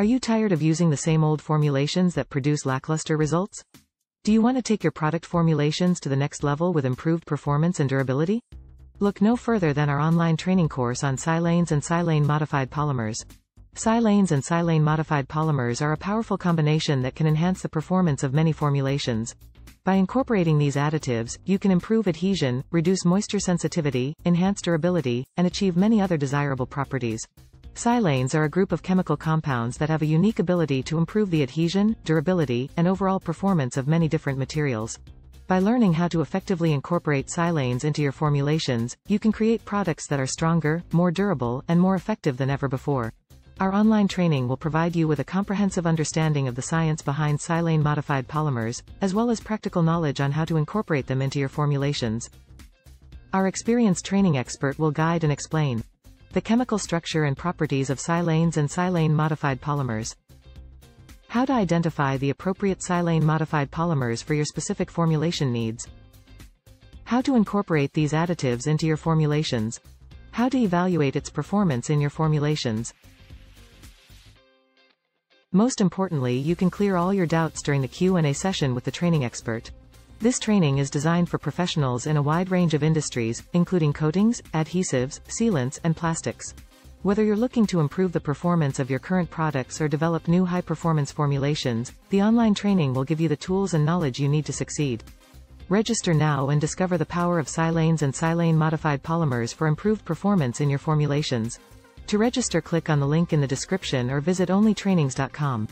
Are you tired of using the same old formulations that produce lackluster results? Do you want to take your product formulations to the next level with improved performance and durability? Look no further than our online training course on silanes and silane-modified polymers. Silanes and silane-modified polymers are a powerful combination that can enhance the performance of many formulations. By incorporating these additives, you can improve adhesion, reduce moisture sensitivity, enhance durability, and achieve many other desirable properties. Silanes are a group of chemical compounds that have a unique ability to improve the adhesion, durability, and overall performance of many different materials. By learning how to effectively incorporate silanes into your formulations, you can create products that are stronger, more durable, and more effective than ever before. Our online training will provide you with a comprehensive understanding of the science behind silane-modified polymers, as well as practical knowledge on how to incorporate them into your formulations. Our experienced training expert will guide and explain the chemical structure and properties of silanes and silane-modified polymers. How to identify the appropriate silane-modified polymers for your specific formulation needs. How to incorporate these additives into your formulations. How to evaluate its performance in your formulations. Most importantly, you can clear all your doubts during the Q&A session with the training expert. This training is designed for professionals in a wide range of industries, including coatings, adhesives, sealants, and plastics. Whether you're looking to improve the performance of your current products or develop new high-performance formulations, the online training will give you the tools and knowledge you need to succeed. Register now and discover the power of silanes and silane-modified polymers for improved performance in your formulations. To register, click on the link in the description or visit onlytrainings.com.